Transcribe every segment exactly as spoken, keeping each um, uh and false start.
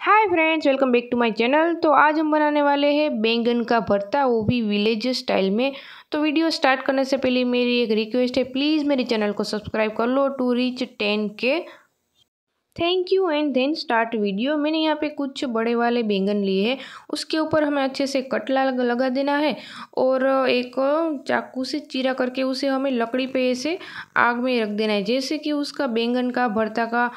Hi friends, welcome back to my channel. तो आज हम बनाने वाले हैं बैंगन का भरता, वो भी विलेज स्टाइल में। तो वीडियो स्टार्ट करने से पहले मेरी एक रिक्वेस्ट है, प्लीज़ मेरे चैनल को सब्सक्राइब कर लो to reach ten K. Thank you and then start video. मैंने यहाँ पे कुछ बड़े वाले बैंगन लिए हैं, उसके ऊपर हमें अच्छे से कटला लगा देना है और एक चाकू से चीरा करके उसे हमें लकड़ी पे ऐसे आग में रख देना है, जैसे कि उसका बैंगन का भरता का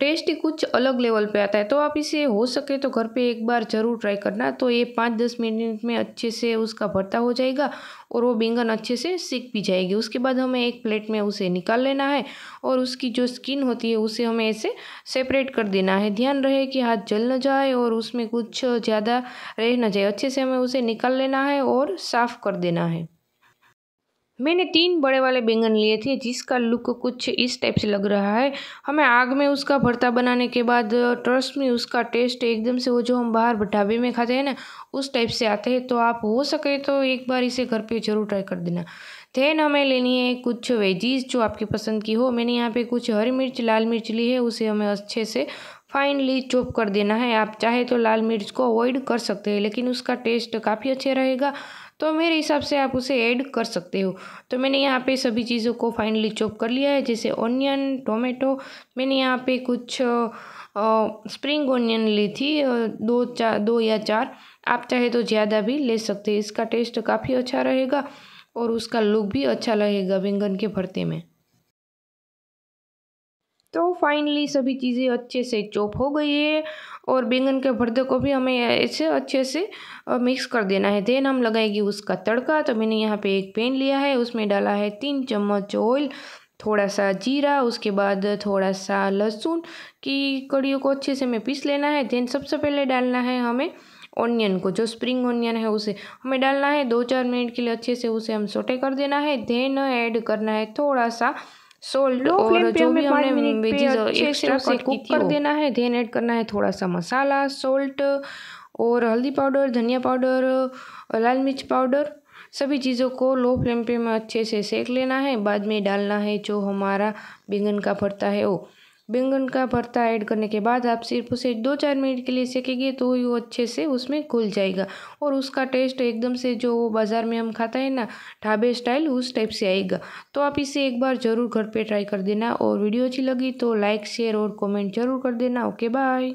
टेस्ट ही कुछ अलग लेवल पे आता है। तो आप इसे हो सके तो घर पे एक बार ज़रूर ट्राई करना। तो ये पाँच दस मिनट में अच्छे से उसका भरता हो जाएगा और वो बैंगन अच्छे से सीख भी जाएगी। उसके बाद हमें एक प्लेट में उसे निकाल लेना है और उसकी जो स्किन होती है उसे हमें ऐसे सेपरेट कर देना है। ध्यान रहे कि हाथ जल न जाए और उसमें कुछ ज़्यादा रह न जाए। अच्छे से हमें उसे निकाल लेना है और साफ़ कर देना है। मैंने तीन बड़े वाले बैंगन लिए थे, जिसका लुक कुछ इस टाइप से लग रहा है। हमें आग में उसका भरता बनाने के बाद ट्रस्ट में उसका टेस्ट एकदम से वो जो हम बाहर ढाबे में खाते हैं ना, उस टाइप से आते हैं। तो आप हो सके तो एक बार इसे घर पे ज़रूर ट्राई कर देना। देन हमें लेनी है कुछ वेजीज जो आपकी पसंद की हो। मैंने यहाँ पे कुछ हरी मिर्च, लाल मिर्च ली है, उसे हमें अच्छे से फाइनली चॉप कर देना है। आप चाहे तो लाल मिर्च को अवॉइड कर सकते हैं, लेकिन उसका टेस्ट काफ़ी अच्छा रहेगा, तो मेरे हिसाब से आप उसे ऐड कर सकते हो। तो मैंने यहाँ पे सभी चीज़ों को फाइनली चॉप कर लिया है, जैसे ऑनियन, टोमेटो। मैंने यहाँ पे कुछ स्प्रिंग ऑनियन ली थी, दो चार दो या चार आप चाहे तो ज़्यादा भी ले सकते हैं। इसका टेस्ट काफ़ी अच्छा रहेगा और उसका लुक भी अच्छा लगेगा बैंगन के भरते में। तो फाइनली सभी चीज़ें अच्छे से चॉप हो गई है और बैंगन के भरते को भी हमें ऐसे अच्छे से मिक्स कर देना है। देन हम लगाएंगे उसका तड़का। तो मैंने यहाँ पे एक पैन लिया है, उसमें डाला है तीन चम्मच ऑयल, थोड़ा सा जीरा, उसके बाद थोड़ा सा लहसुन की कड़ियों को अच्छे से हमें पीस लेना है। देन सबसे पहले डालना है हमें ऑनियन को, जो स्प्रिंग ऑनियन है उसे हमें डालना है। दो चार मिनट के लिए अच्छे से उसे हम सोटे कर देना है। देन ऐड करना है थोड़ा सा सोल्ट और जो भी हमने वेजीज एक्स्ट्रा से कुक कर देना है। देन ऐड करना है थोड़ा सा मसाला, सोल्ट और हल्दी पाउडर, धनिया पाउडर, लाल मिर्च पाउडर। सभी चीज़ों को लो फ्लेम पे में अच्छे से सेक लेना है। बाद में डालना है जो हमारा बैंगन का भरता है वो। बैंगन का भरता ऐड करने के बाद आप सिर्फ उसे दो चार मिनट के लिए सेकेंगे तो वो अच्छे से उसमें घुल जाएगा और उसका टेस्ट एकदम से जो वो बाज़ार में हम खाता है ना, ढाबे स्टाइल, उस टाइप से आएगा। तो आप इसे एक बार ज़रूर घर पे ट्राई कर देना और वीडियो अच्छी लगी तो लाइक, शेयर और कमेंट ज़रूर कर देना। Okay, bye.